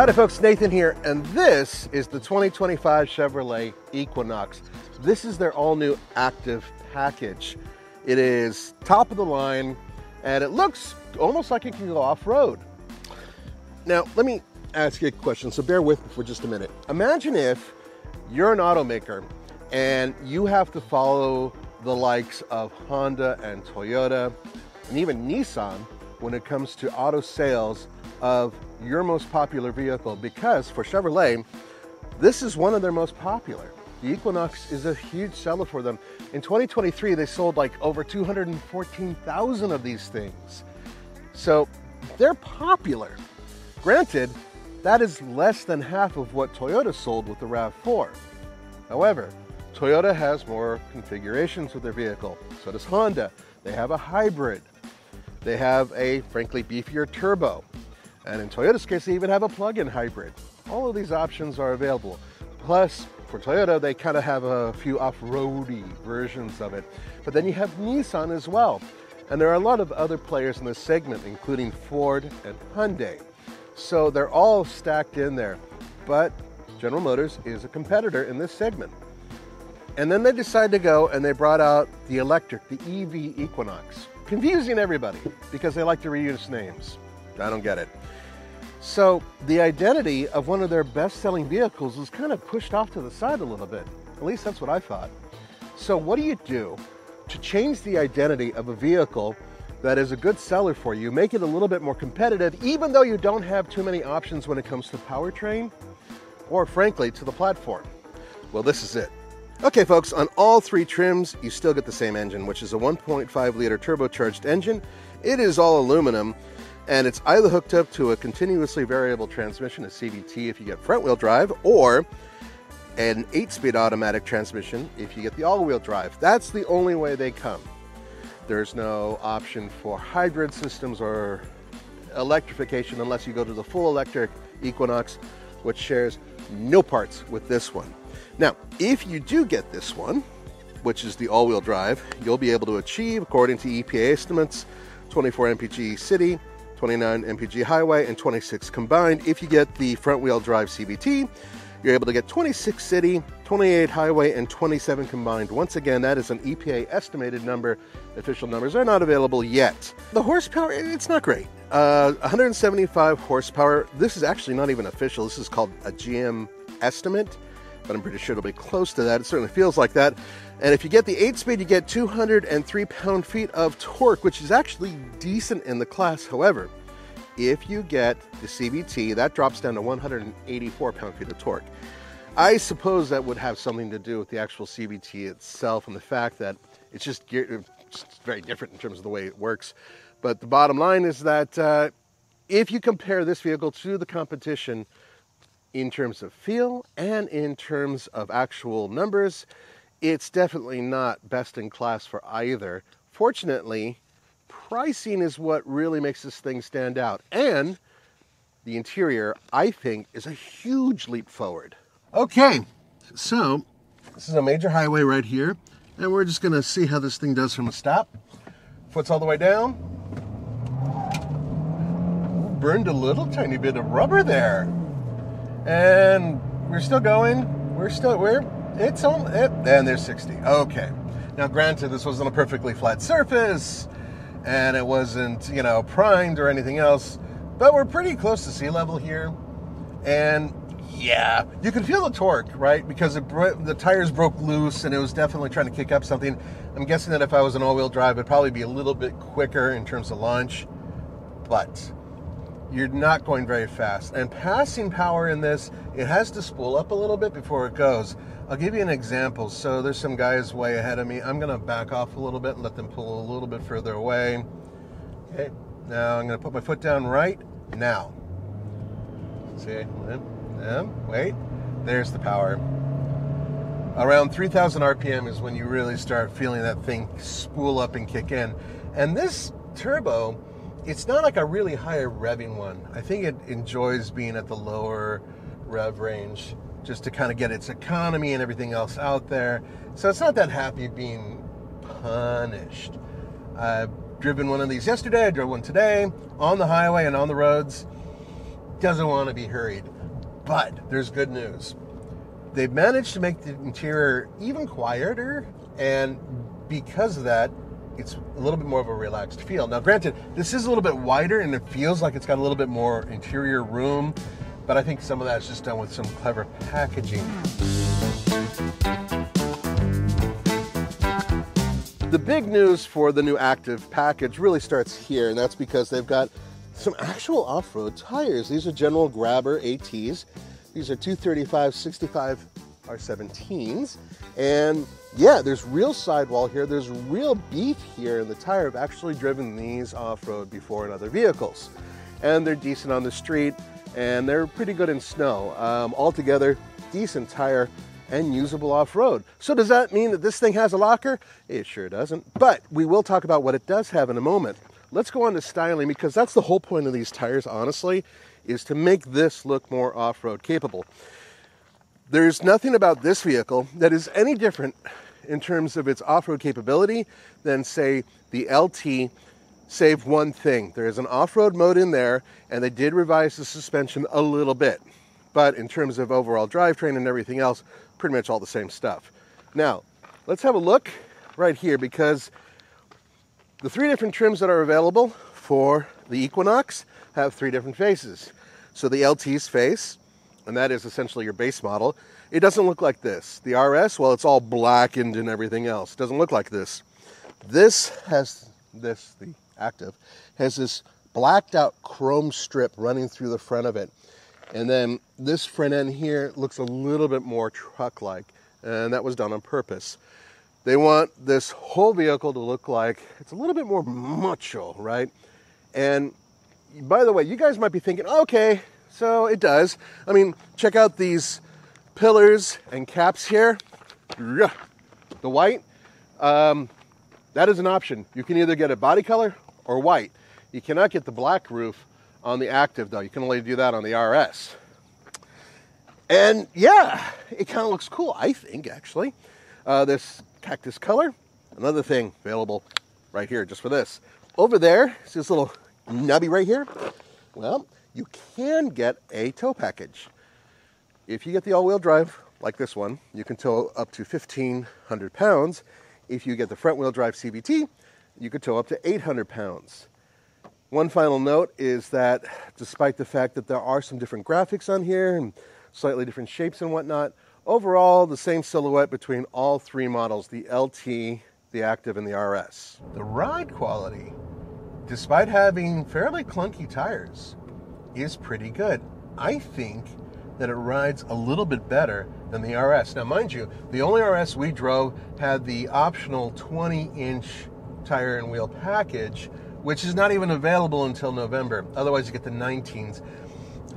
Howdy folks, Nathan here, and this is the 2025 Chevrolet Equinox. This is their all-new active package. It is top of the line, and it looks almost like it can go off-road. Now, let me ask you a question, so bear with me for just a minute. Imagine if you're an automaker, and you have to follow the likes of Honda and Toyota, and even Nissan, when it comes to auto sales of your most popular vehicle, because for Chevrolet, this is one of their most popular. The Equinox is a huge seller for them. In 2023, they sold like over 214,000 of these things. So they're popular. Granted, that is less than half of what Toyota sold with the RAV4. However, Toyota has more configurations with their vehicle. So does Honda. They have a hybrid. They have a, frankly, beefier turbo. And in Toyota's case, they even have a plug-in hybrid. All of these options are available. Plus, for Toyota, they kind of have a few off-roady versions of it. But then you have Nissan as well. And there are a lot of other players in this segment, including Ford and Hyundai. So they're all stacked in there. But General Motors is a competitor in this segment. And then they decided to go and they brought out the electric, the EV Equinox. Confusing everybody because they like to reuse names. I don't get it. So the identity of one of their best-selling vehicles was kind of pushed off to the side a little bit. At least that's what I thought. So what do you do to change the identity of a vehicle that is a good seller for you, make it a little bit more competitive, even though you don't have too many options when it comes to powertrain or, frankly, to the platform? Well, this is it. Okay, folks, on all three trims, you still get the same engine, which is a 1.5-liter turbocharged engine. It is all aluminum. And it's either hooked up to a continuously variable transmission, a CVT if you get front-wheel drive, or an 8-speed automatic transmission if you get the all-wheel drive. That's the only way they come. There's no option for hybrid systems or electrification unless you go to the full electric Equinox, which shares no parts with this one. Now, if you do get this one, which is the all-wheel drive, you'll be able to achieve, according to EPA estimates, 24 mpg city, 29 mpg highway, and 26 combined. If you get the front-wheel drive CVT, you're able to get 26 city, 28 highway, and 27 combined. Once again, that is an EPA estimated number. Official numbers are not available yet. The horsepower, it's not great. 175 horsepower. This is actually not even official. This is called a GM estimate, but I'm pretty sure it'll be close to that. It certainly feels like that. And if you get the 8-speed, you get 203 pound-feet of torque, which is actually decent in the class. However, if you get the CVT, that drops down to 184 pound-feet of torque. I suppose that would have something to do with the actual CVT itself and the fact that it's just geared, it's very different in terms of the way it works. But the bottom line is that if you compare this vehicle to the competition in terms of feel and in terms of actual numbers, it's definitely not best in class for either. Fortunately, pricing is what really makes this thing stand out. And the interior, I think, is a huge leap forward. Okay, so this is a major highway right here. And we're just gonna see how this thing does from a stop. Foot's all the way down. Burned a little tiny bit of rubber there. And we're still going. It's only, and there's 60. Okay. Now, granted, this wasn't a perfectly flat surface, and it wasn't, you know, primed or anything else, but we're pretty close to sea level here. And yeah, you can feel the torque, right? Because the tires broke loose, and it was definitely trying to kick up something. I'm guessing that if I was an all-wheel drive, it'd probably be a little bit quicker in terms of launch, but you're not going very fast. And passing power in this, it has to spool up a little bit before it goes. I'll give you an example. So there's some guys way ahead of me. I'm gonna back off a little bit and let them pull a little bit further away. Okay, now I'm gonna put my foot down right now. See, wait, there's the power. Around 3,000 RPM is when you really start feeling that thing spool up and kick in. And this turbo, it's not like a really higher revving one. I think it enjoys being at the lower rev range just to kind of get its economy and everything else out there. So it's not that happy being punished. I've driven one of these yesterday, I drove one today, on the highway and on the roads. Doesn't want to be hurried. But there's good news. They've managed to make the interior even quieter, and because of that, it's a little bit more of a relaxed feel. Now, granted, this is a little bit wider, and it feels like it's got a little bit more interior room, but I think some of that's just done with some clever packaging. The big news for the new Active package really starts here, and that's because they've got some actual off-road tires. These are General Grabber ATs. These are 235, 65, R17s. And yeah, there's real sidewall here. There's real beef here in the tire. I've actually driven these off-road before in other vehicles. And they're decent on the street, and they're pretty good in snow. Altogether, decent tire and usable off-road. So does that mean that this thing has a locker? It sure doesn't. But we will talk about what it does have in a moment. Let's go on to styling, because that's the whole point of these tires, honestly, is to make this look more off-road capable. There's nothing about this vehicle that is any different in terms of its off-road capability than, say, the LT, save one thing. There is an off-road mode in there, and they did revise the suspension a little bit. But in terms of overall drivetrain and everything else, pretty much all the same stuff. Now, let's have a look right here, because the three different trims that are available for the Equinox have three different faces. So the LT's face, and that is essentially your base model, it doesn't look like this. The RS, well, it's all blackened and everything else. It doesn't look like this. The Active has this blacked out chrome strip running through the front of it. And then this front end here looks a little bit more truck-like, and that was done on purpose. They want this whole vehicle to look like it's a little bit more macho, right? And by the way, you guys might be thinking, okay, so it does. I mean, check out these pillars and caps here. The white, that is an option. You can either get a body color or white. You cannot get the black roof on the Active, though. You can only do that on the RS. And yeah, it kind of looks cool, I think, actually. This cactus color, another thing available right here just for this. Over there, see this little nubby right here? Well, you can get a tow package. If you get the all-wheel drive, like this one, you can tow up to 1,500 pounds. If you get the front-wheel drive CVT, you could tow up to 800 pounds. One final note is that despite the fact that there are some different graphics on here and slightly different shapes and whatnot, overall the same silhouette between all three models, the LT, the Active, and the RS. The ride quality, despite having fairly clunky tires, is pretty good. I think that it rides a little bit better than the RS. Now mind you, the only RS we drove had the optional 20-inch tire and wheel package, which is not even available until November. Otherwise, you get the 19s.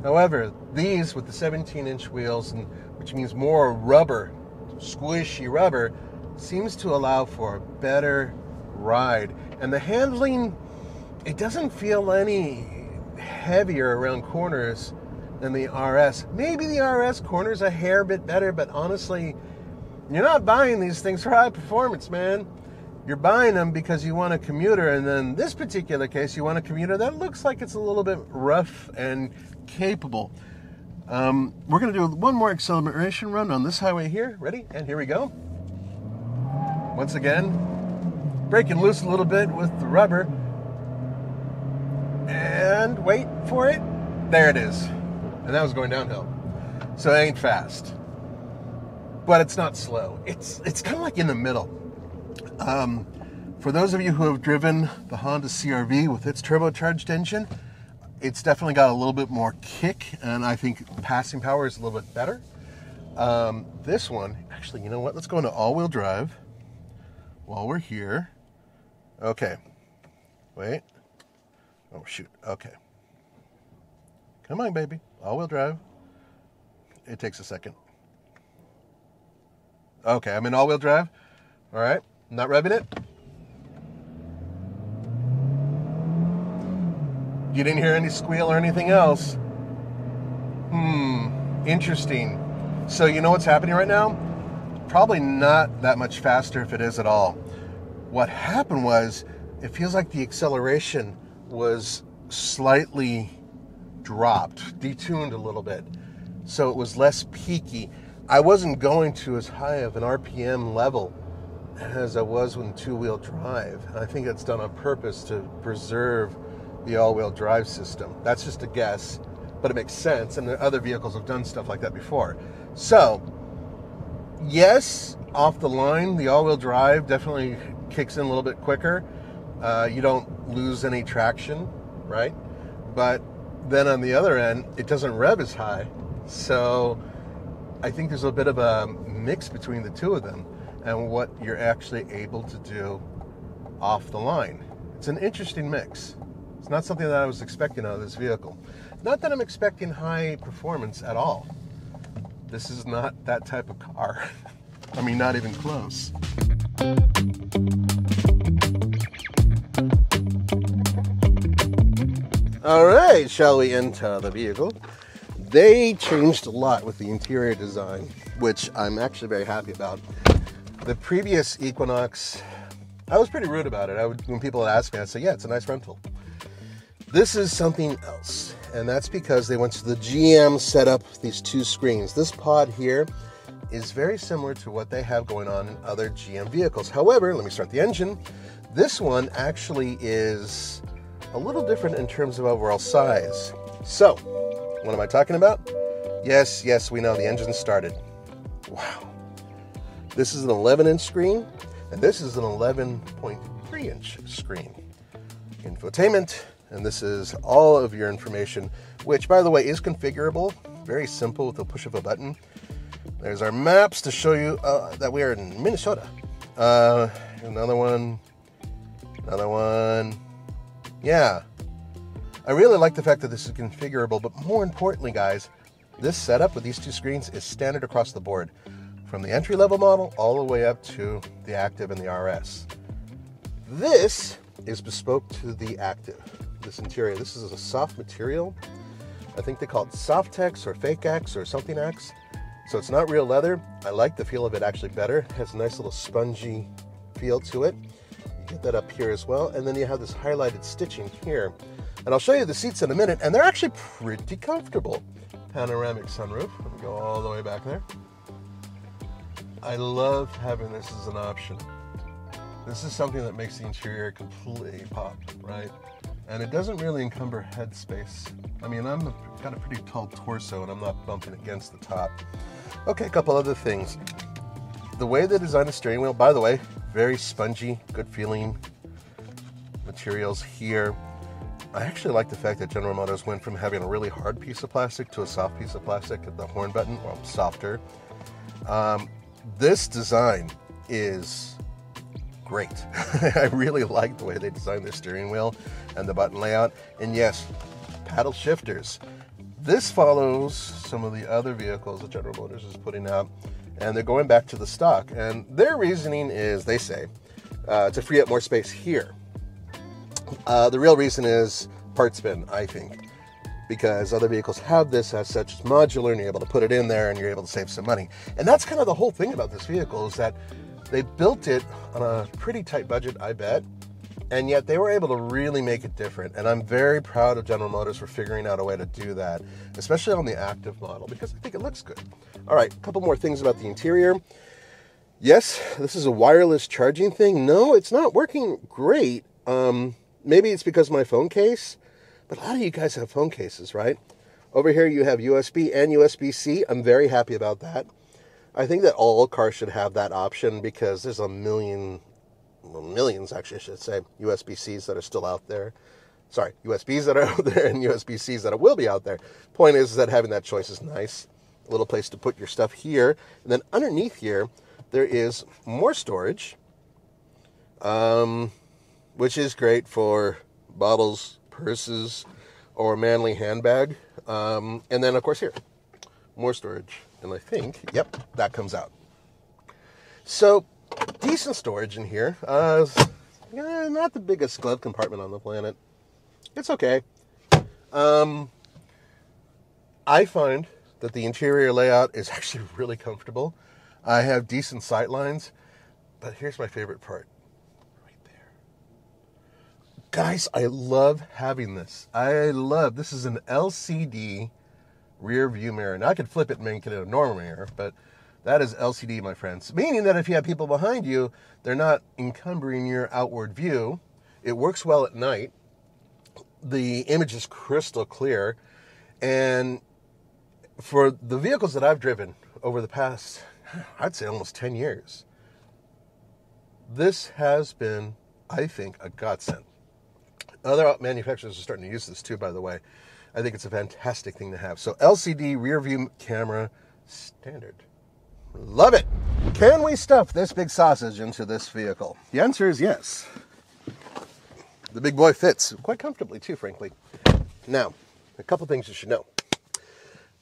However, these with the 17-inch wheels, and which means more rubber, squishy rubber, seems to allow for a better ride. And the handling, it doesn't feel any heavier around corners than the RS. Maybe the RS corners a hair bit better, but honestly, you're not buying these things for high performance, man. You're buying them because you want a commuter, and then this particular case, you want a commuter that looks like it's a little bit rough and capable. We're going to do one more acceleration run on this highway here. Ready? And here we go. Once again, breaking loose a little bit with the rubber. And wait for it. There it is. And that was going downhill. So it ain't fast. But it's not slow. It's kind of like in the middle. For those of you who have driven the Honda CR-V with its turbocharged engine, it's definitely got a little bit more kick, and I think passing power is a little bit better. This one, actually, you know what? Let's go into all-wheel drive while we're here. Okay. Wait. Oh, shoot. Okay. Come on, baby. All-wheel drive. It takes a second. Okay, I'm in all-wheel drive. All right. Not revving it. You didn't hear any squeal or anything else. Interesting. So you know what's happening right now? Probably not that much faster, if it is at all. What happened was, it feels like the acceleration was slightly dropped, detuned a little bit. so it was less peaky. I wasn't going to as high of an RPM level as I was with two-wheel drive. I think it's done on purpose to preserve the all-wheel drive system. That's just a guess, but it makes sense, and other vehicles have done stuff like that before. So, yes, off the line, the all-wheel drive definitely kicks in a little bit quicker. You don't lose any traction, right? But then on the other end, it doesn't rev as high. So I think there's a bit of a mix between the two of them and what you're actually able to do off the line. It's an interesting mix. It's not something that I was expecting out of this vehicle. Not that I'm expecting high performance at all. This is not that type of car. I mean, not even close. All right, shall we enter the vehicle? They changed a lot with the interior design, which I'm actually very happy about. The previous Equinox, I was pretty rude about it. When people would ask me, I'd say, yeah, it's a nice rental. This is something else, and that's because they went to the GM setup, these two screens. This pod here is very similar to what they have going on in other GM vehicles. However, let me start the engine. This one actually is a little different in terms of overall size. So, what am I talking about? Yes, yes, we know the engine started. Wow. This is an 11-inch screen, and this is an 11.3-inch screen. Infotainment, and this is all of your information, which, by the way, is configurable. Very simple with the push of a button. There's our maps to show you that we are in Minnesota. Another one, another one. Yeah, I really like the fact that this is configurable, but more importantly, guys, this setup with these two screens is standard across the board, from the entry-level model all the way up to the Active and the RS. This is bespoke to the Active, this interior. This is a soft material. I think they call it Softex or Fakex or something X. So it's not real leather. I like the feel of it actually better. It has a nice little spongy feel to it. Get that up here as well, and then you have this highlighted stitching here, and I'll show you the seats in a minute, and they're actually pretty comfortable. Panoramic sunroof, let me go all the way back there. I love having this as an option. This is something that makes the interior completely pop, right? And it doesn't really encumber head space. I mean, I've got a pretty tall torso, and I'm not bumping against the top. Okay, a couple other things. The way they designed the steering wheel, by the way, very spongy, good feeling materials here. I actually like the fact that General Motors went from having a really hard piece of plastic to a soft piece of plastic at the horn button, well, softer. This design is great. I really like the way they designed their steering wheel and the button layout. And yes, paddle shifters. This follows some of the other vehicles that General Motors is putting out, and they're going back to the stock. And their reasoning is, they say, to free up more space here. The real reason is part spin, I think, because other vehicles have this as such as modular, and you're able to put it in there and you're able to save some money. And that's kind of the whole thing about this vehicle, is that they built it on a pretty tight budget, I bet, and yet they were able to really make it different. And I'm very proud of General Motors for figuring out a way to do that, especially on the Active model, because I think it looks good. All right, a couple more things about the interior. Yes, this is a wireless charging thing. No, it's not working great. Maybe it's because of my phone case, but a lot of you guys have phone cases, right? Over here you have USB and USB-C. I'm very happy about that. I think that all cars should have that option, because there's millions, USB-Cs that are still out there. Sorry, USBs that are out there and USB-Cs that will be out there. Point is that having that choice is nice. A little place to put your stuff here. And then underneath here, there is more storage, which is great for bottles, purses, or a manly handbag. And then, of course, here, more storage. And I think, yep, that comes out. So, decent storage in here. Not the biggest glove compartment on the planet. It's okay. I find that the interior layout is actually really comfortable. I have decent sight lines, but here's my favorite part. Right there. Guys, I love having this. This is an LCD rear view mirror. Now I could flip it and make it a normal mirror, but that is LCD, my friends. Meaning that if you have people behind you, they're not encumbering your outward view. It works well at night. The image is crystal clear. And for the vehicles that I've driven over the past, I'd say almost 10 years, this has been, I think, a godsend. Other manufacturers are starting to use this too, by the way. I think it's a fantastic thing to have. So LCD rear view camera standard. Love it. Can we stuff this big sausage into this vehicle? The answer is yes. The big boy fits quite comfortably too, frankly. Now, a couple things you should know.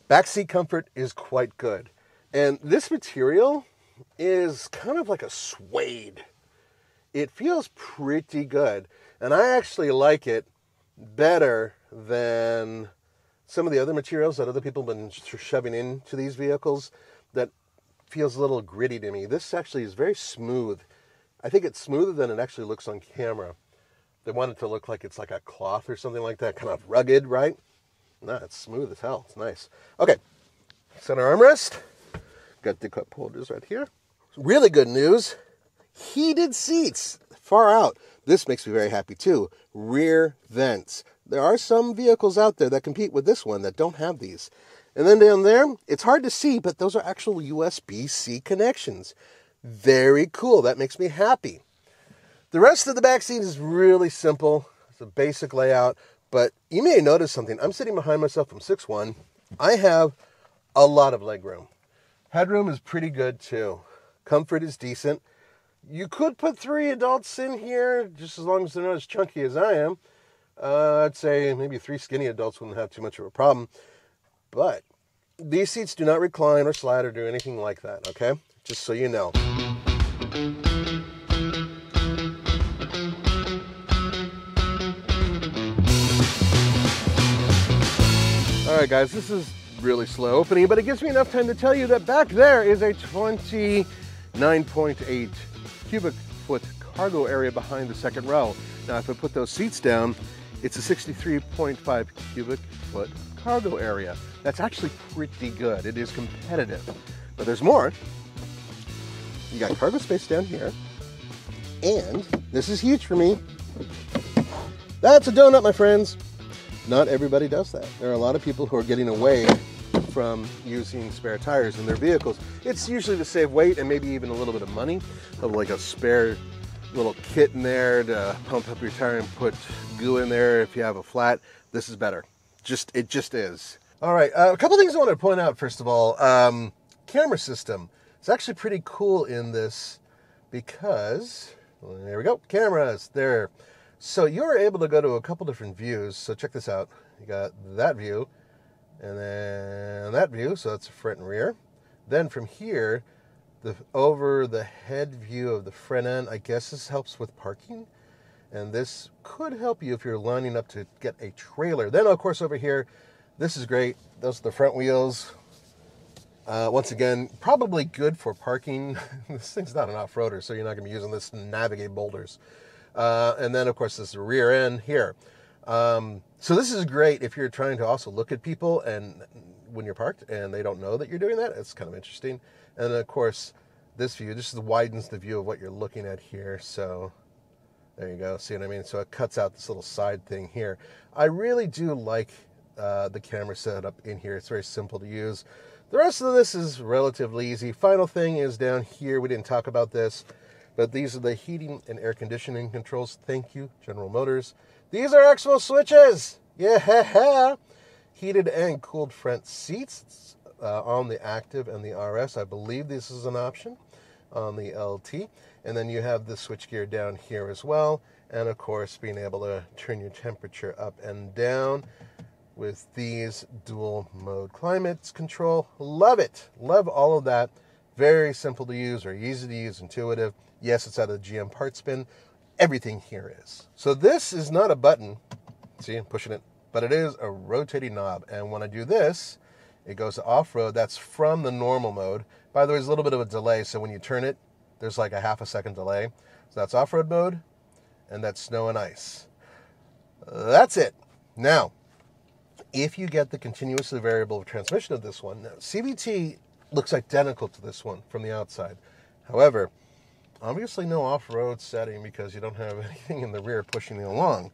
Backseat comfort is quite good. And this material is kind of like a suede. It feels pretty good. And I actually like it better than some of the other materials that other people have been shoving into these vehicles that feels a little gritty to me. This actually is very smooth. I think it's smoother than it actually looks on camera. They want it to look like it's like a cloth or something like that, kind of rugged, right? No, it's smooth as hell. It's nice. Okay, center armrest. Got the cup holders right here. Really good news, heated seats far out. This makes me very happy too. Rear vents. There are some vehicles out there that compete with this one that don't have these. And then down there, it's hard to see, but those are actual USB-C connections. Very cool. That makes me happy. The rest of the back seat is really simple. It's a basic layout, but you may notice something. I'm sitting behind myself from 6'1". I have a lot of leg room. Headroom is pretty good too. Comfort is decent. You could put 3 adults in here, just as long as they're not as chunky as I am. I'd say maybe 3 skinny adults wouldn't have too much of a problem. But these seats do not recline or slide or do anything like that, okay? Just so you know. All right, guys, this is really slow opening, but it gives me enough time to tell you that back there is a 29.8 cubic foot cargo area behind the second row. Now, if I put those seats down, it's a 63.5 cubic foot cargo area. That's actually pretty good. It is competitive, but there's more. You got cargo space down here, and this is huge for me. That's a donut, my friends. Not everybody does that. There are a lot of people who are getting away from using spare tires in their vehicles. It's usually to save weight and maybe even a little bit of money, like a spare little kit in there to pump up your tire and put goo in there if you have a flat. This is better. It just is. All right, a couple things I want to point out. First of all, camera system. It's actually pretty cool in this because, well, there we go, cameras there. So you're able to go to a couple different views. So check this out. You got that view and then that view. So that's front and rear. Then from here, the over the head view of the front end, I guess this helps with parking. And this could help you if you're lining up to get a trailer. Then, of course, over here, this is great. Those are the front wheels. Once again, probably good for parking. This thing's not an off-roader, so you're not going to be using this to navigate boulders. And then, of course, this is the rear end here. So this is great if you're trying to also look at people and when you're parked and they don't know that you're doing that. It's kind of interesting. And then, of course, this view. This widens the view of what you're looking at here. So there you go. See what I mean? So it cuts out this little side thing here. I really do like the camera setup in here. It's very simple to use. The rest of this is relatively easy. Final thing is down here. We didn't talk about this, but these are the heating and air conditioning controls. Thank you, General Motors. These are actual switches. Yeah. Heated and cooled front seats on the Active and the RS. I believe this is an option on the LT. And then you have the switchgear down here as well. And of course, being able to turn your temperature up and down with these dual mode climate control. Love it. Love all of that. Very simple to use, or easy to use, intuitive. Yes, it's out of the GM parts bin. Everything here is. So this is not a button. See, I'm pushing it. But it is a rotating knob. And when I do this, it goes to off-road. That's from the normal mode. By the way, there's a little bit of a delay. So when you turn it, there's like a half a second delay. So that's off-road mode, and that's snow and ice. That's it. Now, if you get the continuously variable transmission of this one. Now, CVT looks identical to this one from the outside. However, obviously no off-road setting because you don't have anything in the rear pushing you along.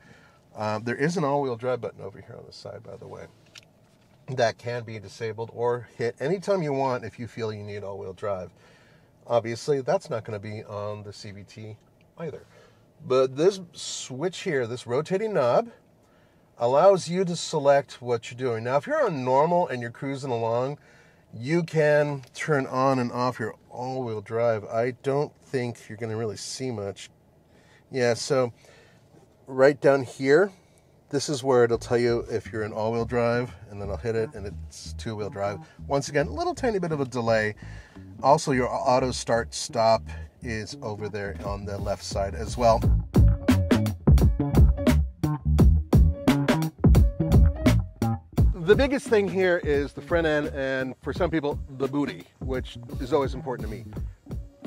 There is an all-wheel drive button over here on the side, by the way, that can be disabled or hit anytime you want if you feel you need all-wheel drive. Obviously, that's not going to be on the CVT either. But this switch here, this rotating knob, allows you to select what you're doing. Now, if you're on normal and you're cruising along, you can turn on and off your all-wheel drive. I don't think you're going to really see much. Yeah, so right down here, this is where it'll tell you if you're in all-wheel drive, and then I'll hit it, and it's two-wheel drive. Once again, a little tiny bit of a delay. Also, your auto start-stop is over there on the left side as well. The biggest thing here is the front end, and for some people, the booty, which is always important to me.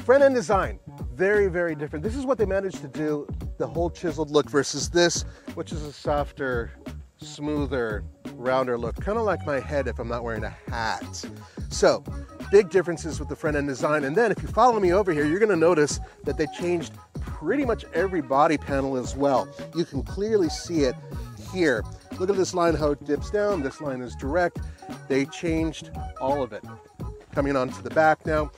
Front end design, very, very different. This is what they managed to do, the whole chiseled look versus this, which is a softer, smoother, rounder look, kind of like my head if I'm not wearing a hat. So, big differences with the front end design. And then if you follow me over here, you're gonna notice that they changed pretty much every body panel as well. You can clearly see it here. Look at this line, how it dips down. This line is direct. They changed all of it. Coming onto the back now.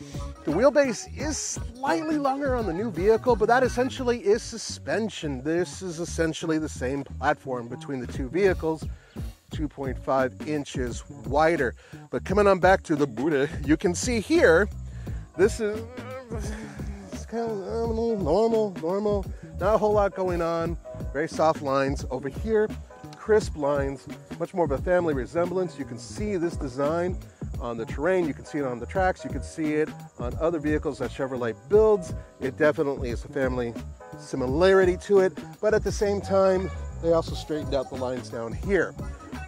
The wheelbase is slightly longer on the new vehicle, but that essentially is suspension. This is essentially the same platform between the two vehicles, 2.5 inches wider. But coming on back to the booty, you can see here, this is it's kind of normal. Not a whole lot going on. Very soft lines over here, crisp lines, much more of a family resemblance. You can see this design on the terrain, you can see it on the tracks, you can see it on other vehicles that Chevrolet builds. It definitely is a family similarity to it, but at the same time, they also straightened out the lines down here.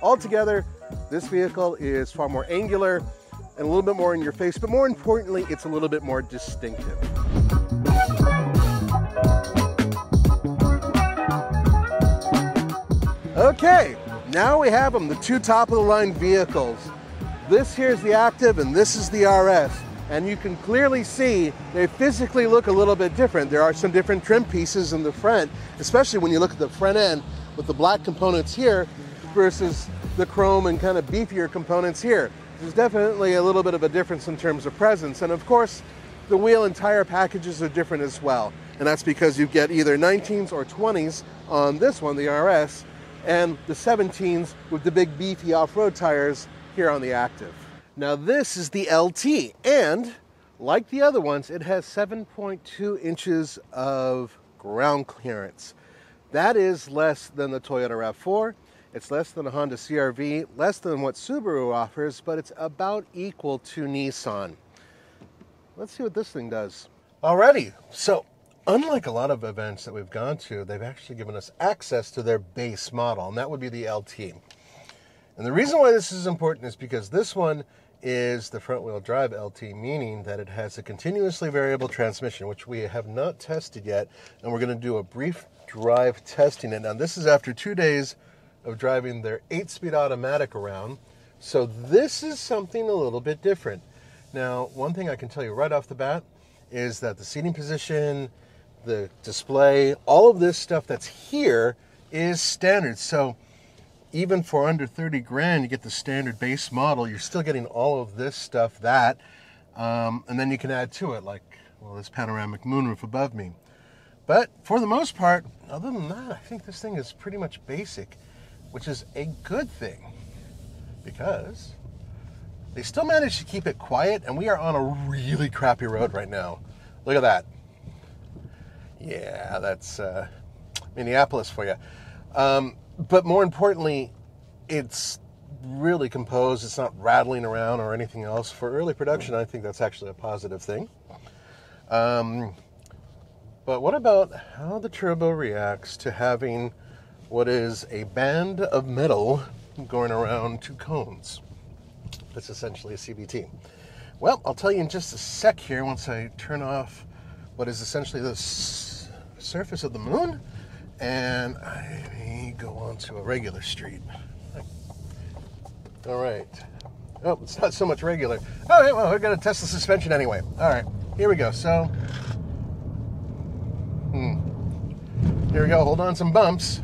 Altogether, this vehicle is far more angular and a little bit more in your face, but more importantly, it's a little bit more distinctive. Okay, now we have them, the two top-of-the-line vehicles. This here's the Active and this is the RS, and you can clearly see they physically look a little bit different. There are some different trim pieces in the front, especially when you look at the front end with the black components here versus the chrome and kind of beefier components here. There's definitely a little bit of a difference in terms of presence, and of course the wheel and tire packages are different as well, and that's because you get either 19s or 20s on this one, the RS, and the 17s with the big beefy off-road tires here on the Active. Now this is the LT, and like the other ones, it has 7.2 inches of ground clearance. That is less than the Toyota RAV4, it's less than the Honda CR-V, less than what Subaru offers, but it's about equal to Nissan. Let's see what this thing does. Alrighty, so unlike a lot of events that we've gone to, they've actually given us access to their base model, and that would be the LT. And the reason why this is important is because this one is the front-wheel drive LT, meaning that it has a continuously variable transmission, which we have not tested yet, and we're going to do a brief drive testing it. Now, this is after 2 days of driving their 8-speed automatic around, so this is something a little bit different. Now, one thing I can tell you right off the bat is that the seating position, the display, all of this stuff that's here is standard. So even for under 30 grand, you get the standard base model. You're still getting all of this stuff, that, and then you can add to it, like, well, this panoramic moonroof above me. But for the most part, other than that, I think this thing is pretty much basic, which is a good thing because they still managed to keep it quiet, and we are on a really crappy road right now. Look at that. Yeah, that's Minneapolis for you. But more importantly, it's really composed. It's not rattling around or anything else. For early production, I think that's actually a positive thing. But what about how the turbo reacts to having what is a band of metal going around two cones? That's essentially a CVT. Well, I'll tell you in just a sec here once I turn off what is essentially the surface of the moon, and I go onto a regular street. All right. Oh, it's not so much regular. Oh, okay, well, we're going to test the suspension anyway. All right, here we go. So, here we go. Hold on, some bumps.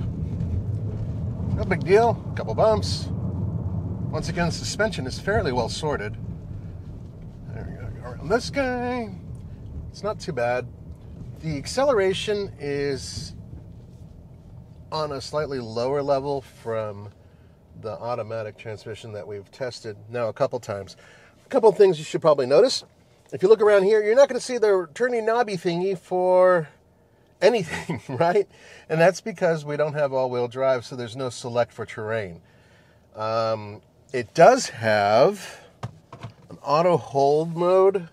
No big deal. A couple bumps. Once again, suspension is fairly well sorted. There we go. Go around this guy. It's not too bad. The acceleration is on a slightly lower level from the automatic transmission that we've tested now a couple times. A couple things you should probably notice. If you look around here, you're not going to see the turning knobby thingy for anything, right? And that's because we don't have all-wheel drive, so there's no select for terrain. It does have an auto hold mode,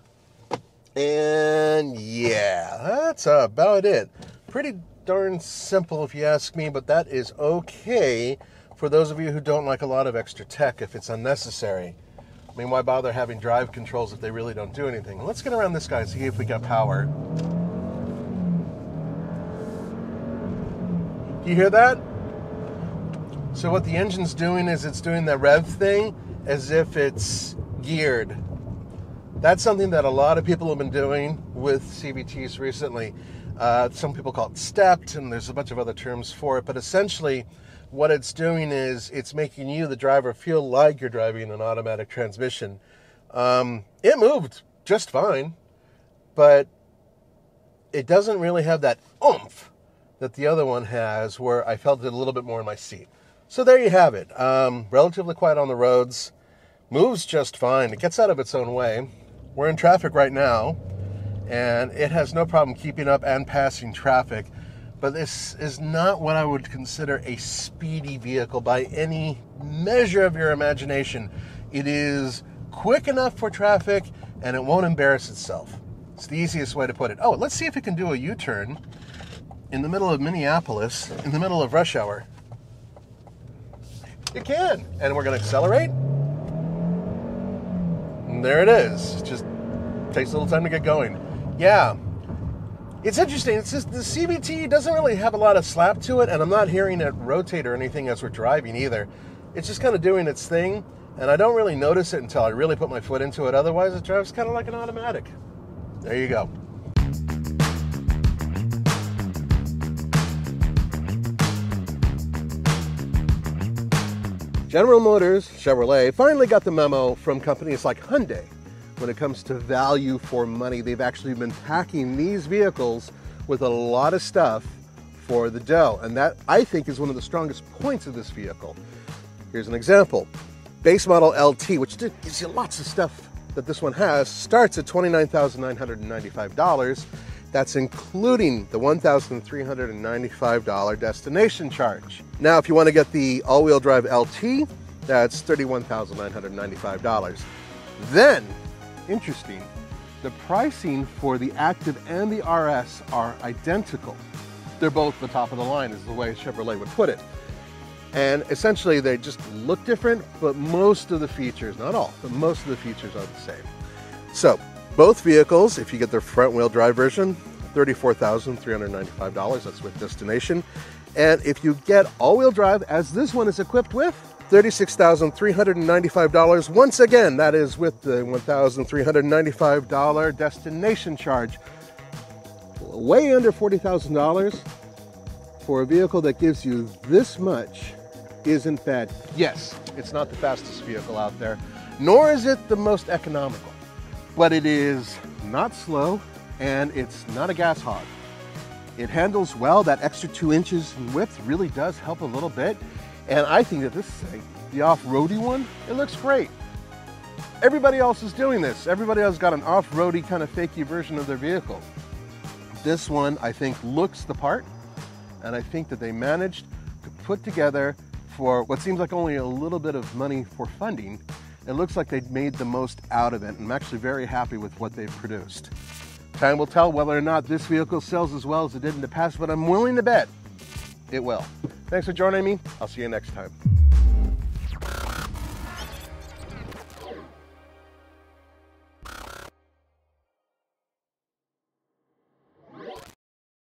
and yeah, that's about it. Pretty darn simple if you ask me, but that is okay for those of you who don't like a lot of extra tech if it's unnecessary. I mean, why bother having drive controls if they really don't do anything? Let's get around this guy and see if we got power. You hear that? So what the engine's doing is it's doing the rev thing as if it's geared. That's something that a lot of people have been doing with CVTs recently. Some people call it stepped, and there's a bunch of other terms for it, but essentially what it's doing is it's making you, the driver, feel like you're driving an automatic transmission. It moved just fine, but it doesn't really have that oomph that the other one has, where I felt it a little bit more in my seat. So there you have it. Relatively quiet on the roads, moves just fine. It gets out of its own way. We're in traffic right now, and it has no problem keeping up and passing traffic. But this is not what I would consider a speedy vehicle by any measure of your imagination. It is quick enough for traffic, and it won't embarrass itself. It's the easiest way to put it. Oh, let's see if it can do a U-turn in the middle of Minneapolis, in the middle of rush hour. It can. And we're going to accelerate. And there it is. It just takes a little time to get going. Yeah. It's interesting. It's just the CVT doesn't really have a lot of slap to it, and I'm not hearing it rotate or anything as we're driving either. It's just kind of doing its thing, and I don't really notice it until I really put my foot into it. Otherwise, it drives kind of like an automatic. There you go. General Motors, Chevrolet, finally got the memo from companies like Hyundai when it comes to value for money. They've actually been packing these vehicles with a lot of stuff for the dough, and that, I think, is one of the strongest points of this vehicle. Here's an example. Base model LT, which gives you lots of stuff that this one has, starts at $29,995. That's including the $1,395 destination charge. Now, if you want to get the all-wheel drive LT, that's $31,995. Then, interesting, the pricing for the Active and the RS are identical. They're both the top of the line, is the way Chevrolet would put it. And essentially, they just look different, but most of the features, not all, but most of the features are the same. So, both vehicles, if you get their front-wheel drive version, $34,395, that's with destination. And if you get all-wheel drive, as this one is equipped with, $36,395. Once again, that is with the $1,395 destination charge. Way under $40,000 for a vehicle that gives you this much isn't bad. Yes, it's not the fastest vehicle out there, nor is it the most economical. But it is not slow, and it's not a gas hog. It handles well. That extra 2 inches in width really does help a little bit. And I think that this thing, the off-roady one, it looks great. Everybody else is doing this. Everybody else got an off-roady kind of fakey version of their vehicle. This one, I think, looks the part. And I think that they managed to put together, for what seems like only a little bit of money for funding, it looks like they've made the most out of it, and I'm actually very happy with what they've produced. Time will tell whether or not this vehicle sells as well as it did in the past, but I'm willing to bet it will. Thanks for joining me. I'll see you next time.